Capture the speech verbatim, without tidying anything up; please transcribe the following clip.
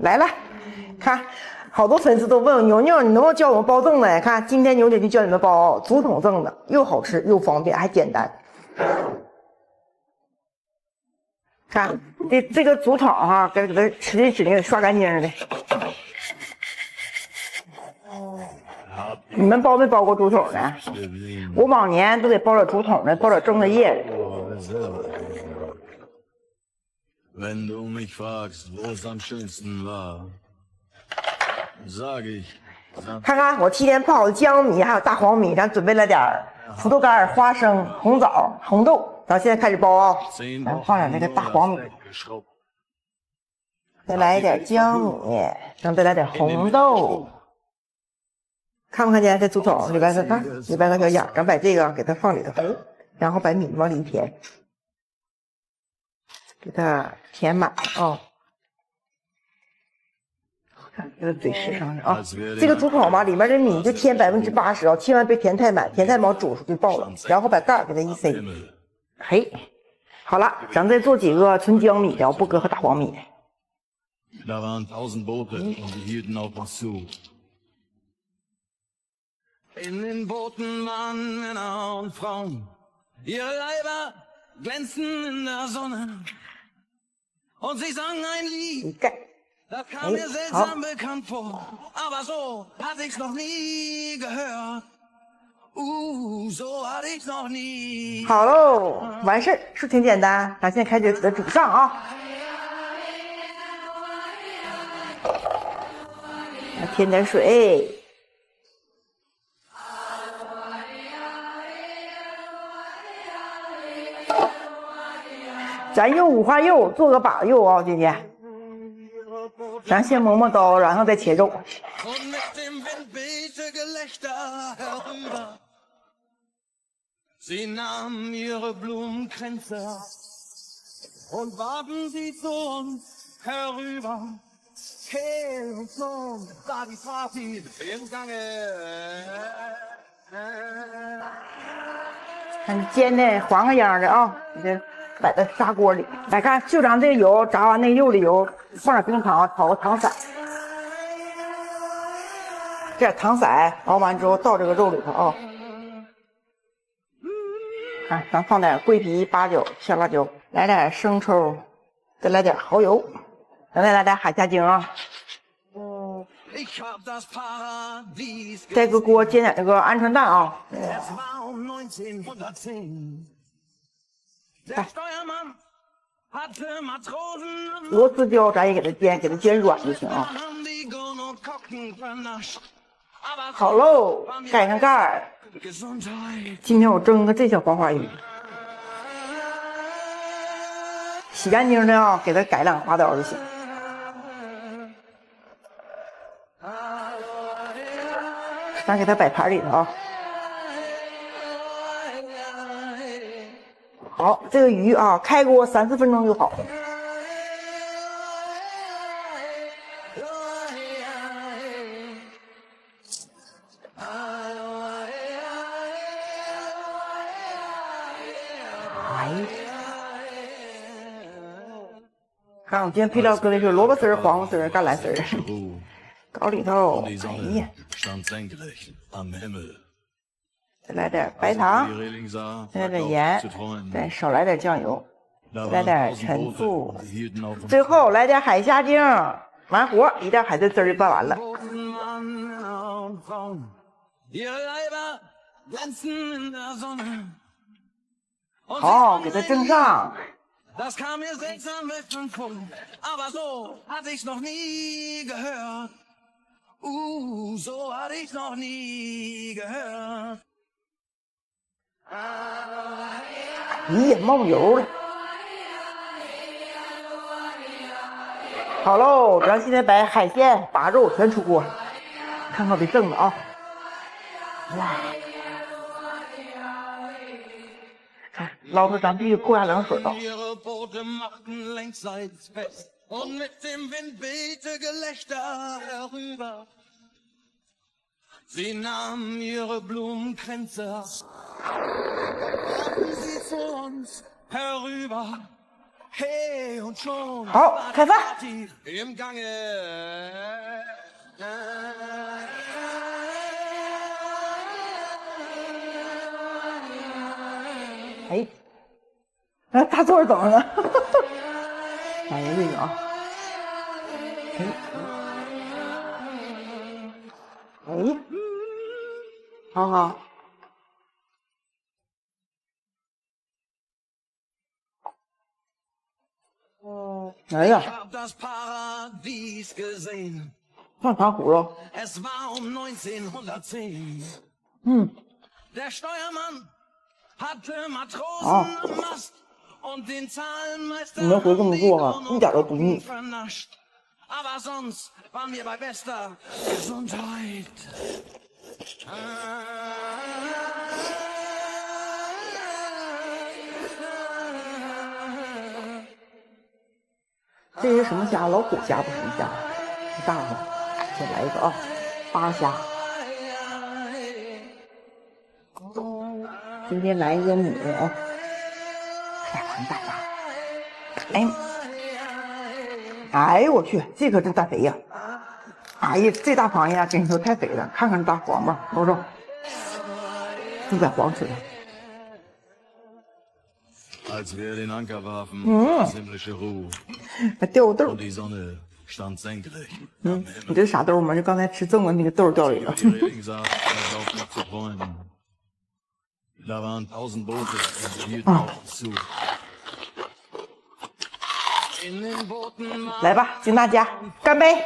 来了，看，好多粉丝都问牛牛，你能不能教我们包粽子？看，今天牛姐就教你们包竹筒粽子，又好吃又方便，还简单。看，这这个竹筒哈、啊，给给它使劲使劲，刷干净的。你们包没包过竹筒的？我往年都得包点竹筒的，包点粽子叶的。看看我提前泡好的江米，还有大黄米，咱准备了点土豆干、花生、红枣、红豆，咱现在开始包啊、哦。咱放点那个大黄米，再来一点江米，咱再来点红豆。 看没看见这竹筒？里边个看，里边个小眼，咱把这个给它放里头，然后把米往里填，给它填满哦。看这个嘴实诚的啊！这个竹筒吧，里面的米就填百分之八十啊，千万别填太满，填太满煮熟就爆了。然后把盖给它一塞，嘿，好了，咱再做几个纯江米的哦，不搁和大黄米。嗯 In den Booten waren Männer und Frauen, ihre Leiber glänzten in der Sonne. Und sie sangen ein Lied, das kam mir seltsam bekannt vor, aber so hatte ich's noch nie gehört. Uh, so hatte ich's noch nie. 好喽，完事儿是挺简单，咱现在开始给它煮上啊。添点水。 咱用五花肉做个把肉啊、哦，姐姐。咱先磨磨刀，然后再切肉。看煎的黄个样的啊、哦，这。 摆在砂锅里，来看，就咱这个油炸完那肉的油，放点冰糖，炒个糖色。这点糖色熬完之后倒这个肉里头啊。看、哦啊，咱放点桂皮、八角、小辣椒，来点生抽，再来点蚝油，咱再来点海虾精啊。嗯、再搁锅煎点这个鹌鹑蛋啊。嗯 螺丝椒咱也给它煎，给它煎软就行啊。好喽，盖上盖儿。今天我蒸个这小黄花鱼，洗干净的啊、哦，给它改两花刀就行。咱给它摆盘里头啊、哦。 好，这个鱼啊，开锅三四分钟就好。哎，看我今天配料搁的是萝卜丝儿、黄瓜丝儿、甘蓝丝儿，搞里头。哎呀，再来点白糖，再来点盐，再少来点酱油，再来点陈醋，最后来点海虾精，完活，一点海参丝就拌完了。好，给它蒸上。 咦，也冒油了。好喽，咱现在把海鲜、把肉全出锅，看看我这蒸的啊！哇，看捞出咱必须过下凉水啊！Sie nahmen ihre Blumenkränze, kamen sie zu uns herüber. 好，开饭。哎，哎，大座等着呢。打一个这个啊。哎，哎，好好。 哎呀，放糖葫芦。嗯。好。你们回这么做啊，一点都不腻。这是什么虾？老虎虾不是一虾，一大块。再来一个啊，八虾。今天来一个母的啊，大盘大虾。哎，哎呦我去，这可真大肥呀！哎呀，这大螃蟹啊，跟你说太肥了。看看这大黄吧，瞅瞅，就在黄吃的。 嗯，还掉豆。嗯，你这是啥豆吗？就刚才吃赠的那个豆掉里了。啊！来吧，金大家干杯！